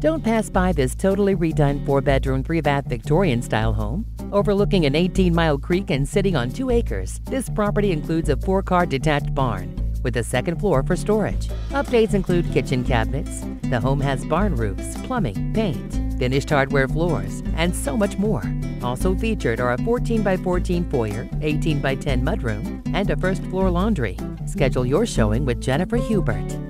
Don't pass by this totally redone 4-bedroom, 3-bath Victorian-style home. Overlooking an 18-mile creek and sitting on 2 acres, this property includes a 4-car detached barn with a second floor for storage. Updates include kitchen cabinets. The home has barn roofs, plumbing, paint, finished hardware floors, and so much more. Also featured are a 14x14 foyer, 18x10 mudroom, and a first-floor laundry. Schedule your showing with Jennifer Hubert.